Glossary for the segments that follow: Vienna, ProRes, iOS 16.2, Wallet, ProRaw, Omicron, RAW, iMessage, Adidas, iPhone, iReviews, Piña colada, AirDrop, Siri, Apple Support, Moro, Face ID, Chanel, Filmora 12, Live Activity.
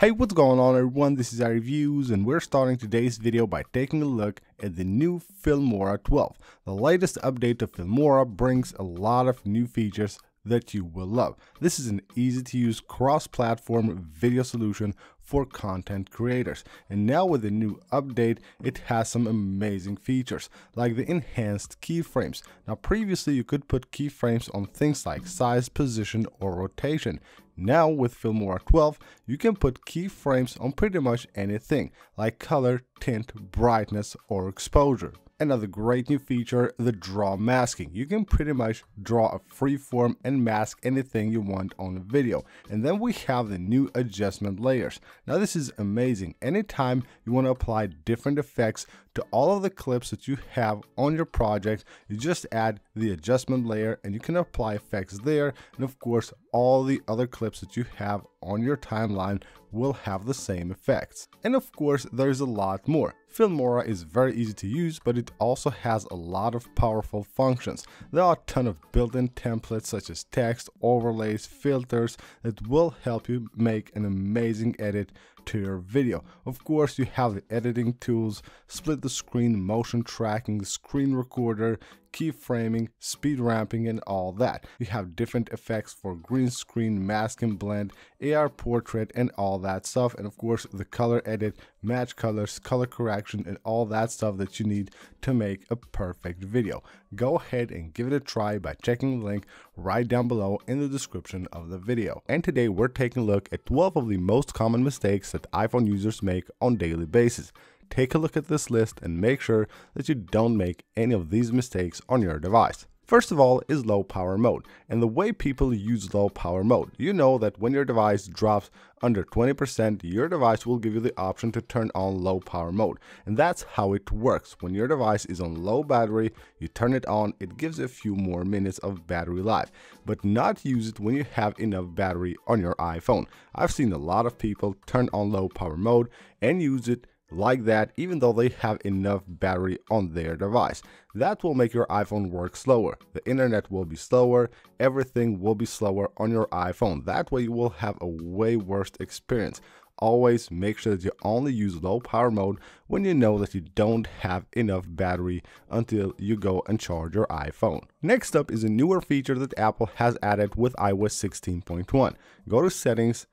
Hey, what's going on everyone, this is iReviews and we're starting today's video by taking a look at the new Filmora 12. The latest update to Filmora brings a lot of new features that you will love. This is an easy to use cross-platform video solution for content creators. And now with the new update, it has some amazing features like the enhanced keyframes. Now previously you could put keyframes on things like size, position or rotation. Now with Filmora 12, you can put keyframes on pretty much anything like color, tint, brightness or exposure. Another great new feature, the draw masking. You can pretty much draw a freeform and mask anything you want on a video. And then we have the new adjustment layers. Now this is amazing. Anytime you want to apply different effects to all of the clips that you have on your project, you just add the adjustment layer and you can apply effects there. And of course, all the other clips that you have on your timeline will have the same effects. And of course, there's a lot more. Filmora is very easy to use, but it also has a lot of powerful functions. There are a ton of built-in templates such as text, overlays, filters that will help you make an amazing edit to your video. Of course, you have the editing tools, split the screen, motion tracking, screen recorder, keyframing, speed ramping and all that. You have different effects for green screen, mask and blend, AR portrait and all that stuff, and of course the color edit, match colors, color correction and all that stuff that you need to make a perfect video. Go ahead and give it a try by checking the link right down below in the description of the video. And today we're taking a look at 12 of the most common mistakes that iPhone users make on a daily basis. Take a look at this list and make sure that you don't make any of these mistakes on your device. First of all is low power mode, and the way people use low power mode. You know that when your device drops under 20%, your device will give you the option to turn on low power mode. And that's how it works. When your device is on low battery, you turn it on, it gives a few more minutes of battery life, but not use it when you have enough battery on your iPhone. I've seen a lot of people turn on low power mode and use it like that even though they have enough battery on their device. That will make your iPhone work slower. The internet will be slower, everything will be slower on your iPhone. That way you will have a way worse experience. Always make sure that you only use low power mode when you know that you don't have enough battery until you go and charge your iPhone. Next up is a newer feature that Apple has added with iOS 16.1. Go to Settings,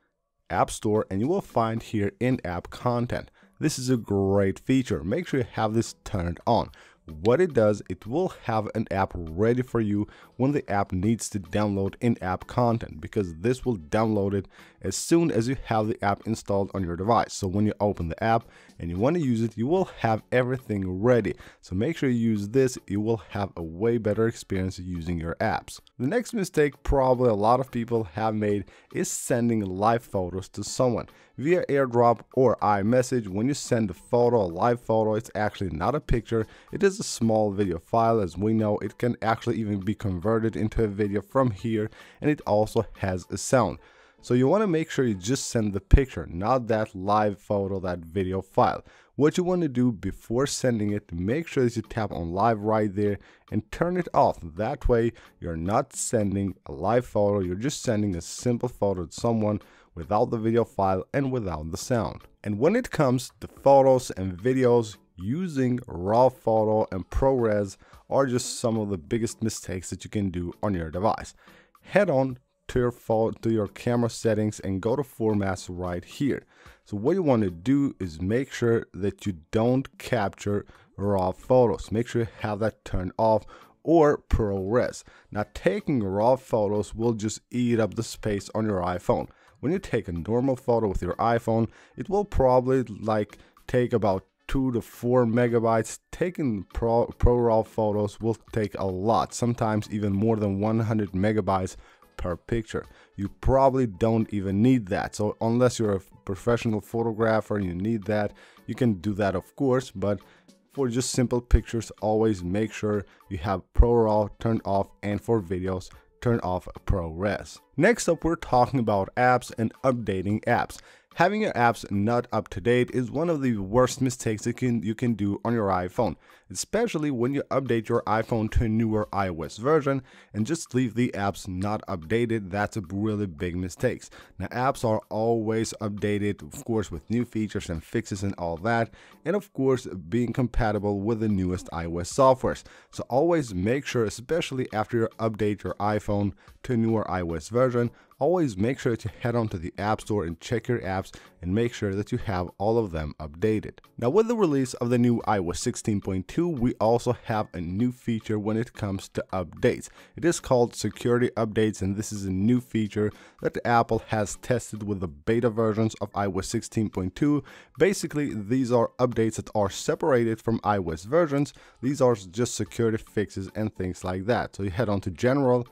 App Store, and you will find here in-app content. This is a great feature. Make sure you have this turned on. What it does, it will have an app ready for you when the app needs to download in-app content, because this will download it as soon as you have the app installed on your device. So when you open the app and you want to use it, you will have everything ready. So make sure you use this. You will have a way better experience using your apps. The next mistake probably a lot of people have made is sending live photos to someone via AirDrop or iMessage. When you send a photo, a live photo, it's actually not a picture. It is a small video file. As we know, it can actually even be converted into a video from here, and it also has a sound. So you want to make sure you just send the picture, not that live photo, that video file. What you want to do before sending it, make sure that you tap on live right there and turn it off. That way you're not sending a live photo, you're just sending a simple photo to someone without the video file and without the sound. And when it comes to photos and videos, using RAW photo and ProRes are just some of the biggest mistakes that you can do on your device. Head on to your camera settings and go to formats right here. So what you want to do is make sure that you don't capture raw photos. Make sure you have that turned off, or ProRes. Now taking raw photos will just eat up the space on your iPhone. When you take a normal photo with your iPhone, it will probably like take about 2 to 4 megabytes. Taking ProRaw photos will take a lot, sometimes even more than 100 megabytes per picture. You probably don't even need that. So unless you're a professional photographer and you need that, you can do that of course, but for just simple pictures, always make sure you have ProRaw turned off, and for videos, turn off ProRes. Next up, we're talking about apps and updating apps. Having your apps not up to date is one of the worst mistakes you can do on your iPhone, especially when you update your iPhone to a newer iOS version and just leave the apps not updated. That's a really big mistake. Now, apps are always updated, of course, with new features and fixes and all that, and of course, being compatible with the newest iOS softwares. So always make sure, especially after you update your iPhone to a newer iOS version, always make sure to head on to the App Store and check your apps and make sure that you have all of them updated. Now, with the release of the new iOS 16.2, we also have a new feature when it comes to updates. It is called security updates, and this is a new feature that Apple has tested with the beta versions of iOS 16.2. Basically, these are updates that are separated from iOS versions. These are just security fixes and things like that. So you head on to General,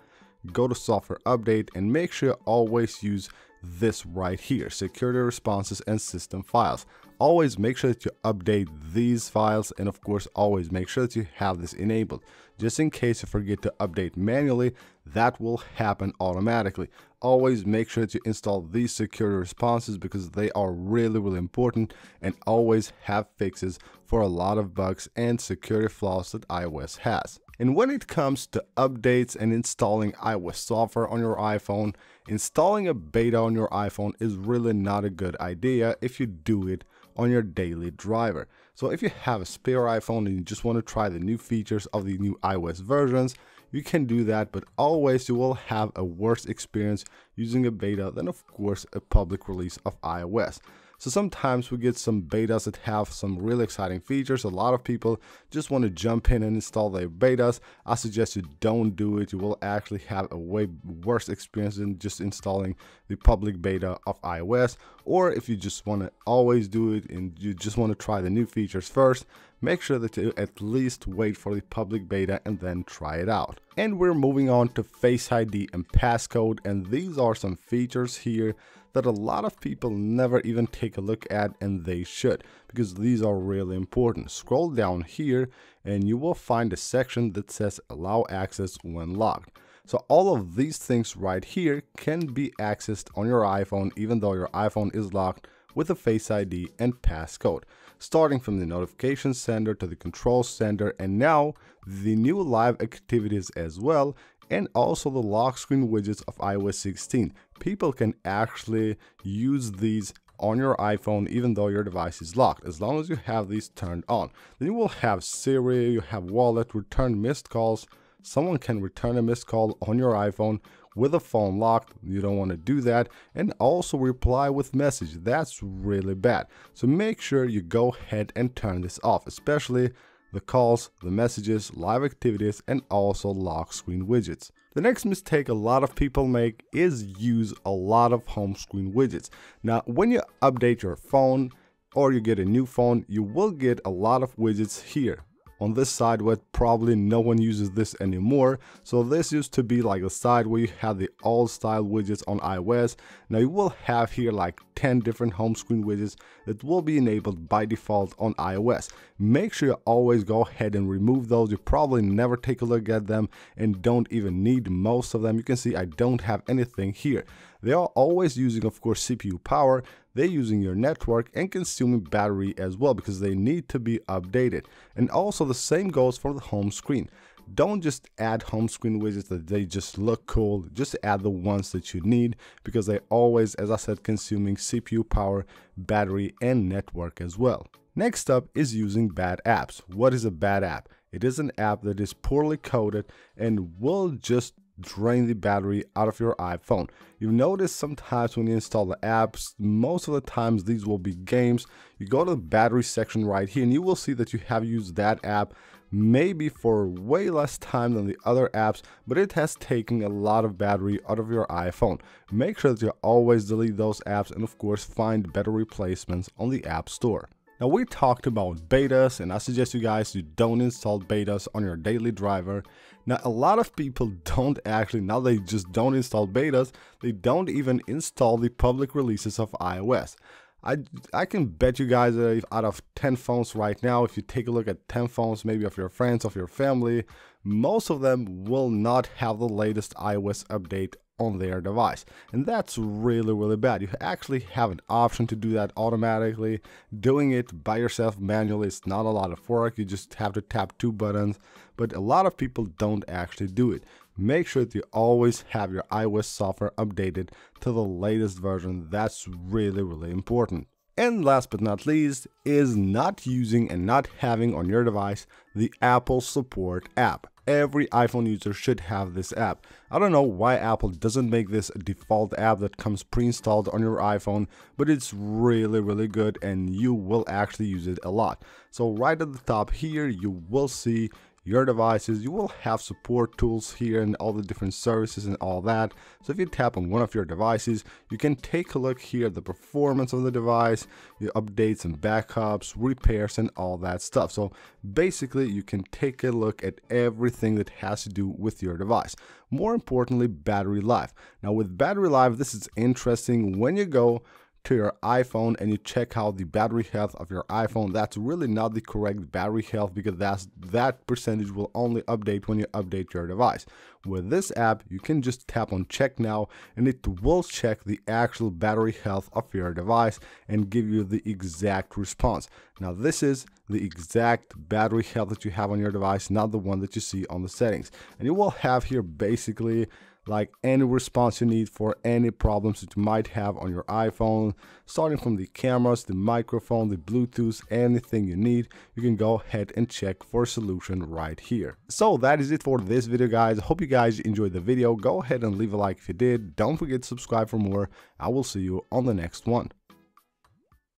go to software update, and make sure you always use this right here, security responses and system files. Always make sure that you update these files, and of course always make sure that you have this enabled. Just in case you forget to update manually, that will happen automatically. Always make sure that you install these security responses because they are really important, and always have fixes for a lot of bugs and security flaws that iOS has. And when it comes to updates and installing iOS software on your iPhone, installing a beta on your iPhone is really not a good idea if you do it on your daily driver. So if you have a spare iPhone and you just want to try the new features of the new iOS versions, you can do that, but always you will have a worse experience using a beta than, of course, a public release of iOS. So sometimes we get some betas that have some really exciting features. A lot of people just want to jump in and install their betas. I suggest you don't do it. You will actually have a way worse experience than just installing the public beta of iOS. Or if you just want to always do it and you just want to try the new features first, make sure that you at least wait for the public beta and then try it out. And we're moving on to Face ID and passcode, and these are some features here that a lot of people never even take a look at, and they should, because these are really important. Scroll down here and you will find a section that says allow access when locked. So all of these things right here can be accessed on your iPhone even though your iPhone is locked with a Face ID and passcode, starting from the notification center to the control center, and now the new live activities as well, and also the lock screen widgets of iOS 16. People can actually use these on your iPhone even though your device is locked, as long as you have these turned on. Then you will have Siri, you have Wallet, return missed calls. Someone can return a missed call on your iPhone with a phone locked. You don't want to do that. And also reply with message. That's really bad. So make sure you go ahead and turn this off, especially the calls, the messages, live activities, and also lock screen widgets. The next mistake a lot of people make is use a lot of home screen widgets. Now, when you update your phone or you get a new phone, you will get a lot of widgets here. On this side, where probably no one uses this anymore. So this used to be like the side where you had the old style widgets on iOS. Now you will have here like 10 different home screen widgets that will be enabled by default on iOS. Make sure you always go ahead and remove those. You probably never take a look at them and don't even need most of them. You can see I don't have anything here. They are always using, of course, CPU power. They're using your network and consuming battery as well because they need to be updated. And also the same goes for the home screen. Don't just add home screen widgets that they just look cool. Just add the ones that you need because they always, as I said, consuming CPU power, battery, and network as well. Next up is using bad apps. What is a bad app? It is an app that is poorly coded and will just drain the battery out of your iPhone. You've noticed sometimes when you install the apps, most of the times these will be games. You go to the battery section right here and you will see that you have used that app maybe for way less time than the other apps, but it has taken a lot of battery out of your iPhone. Make sure that you always delete those apps and of course find better replacements on the App Store. Now, we talked about betas, and I suggest you guys you don't install betas on your daily driver. Now, a lot of people don't actually, now they just don't install betas, they don't even install the public releases of iOS. I can bet you guys that if out of 10 phones right now, if you take a look at 10 phones maybe of your friends, of your family, most of them will not have the latest iOS update on their device. And that's really, really bad. You actually have an option to do that automatically. Doing it by yourself manually is not a lot of work. You just have to tap two buttons, but a lot of people don't actually do it. Make sure that you always have your iOS software updated to the latest version. That's really, really important. And last but not least is not using and not having on your device the Apple Support app. Every iPhone user should have this app. I don't know why Apple doesn't make this a default app that comes pre-installed on your iPhone, but it's really, really good and you will actually use it a lot. So right at the top here, you will see your devices, you will have support tools here and all the different services and all that. So if you tap on one of your devices, you can take a look here at the performance of the device, your updates and backups, repairs and all that stuff. So basically you can take a look at everything that has to do with your device. More importantly, battery life. Now with battery life, this is interesting. When you go to your iPhone and you check out the battery health of your iPhone, that's really not the correct battery health, because that percentage will only update when you update your device. With this app, you can just tap on check now and it will check the actual battery health of your device and give you the exact response. Now this is the exact battery health that you have on your device, not the one that you see on the settings. And you will have here basically like any response you need for any problems that you might have on your iPhone, starting from the cameras, the microphone, the Bluetooth, anything you need, you can go ahead and check for a solution right here. So that is it for this video, guys. Hope you guys enjoyed the video. Go ahead and leave a like if you did. Don't forget to subscribe for more. I will see you on the next one.